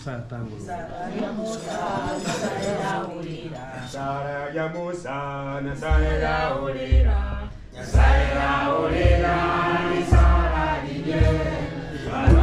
Sara ya Musa,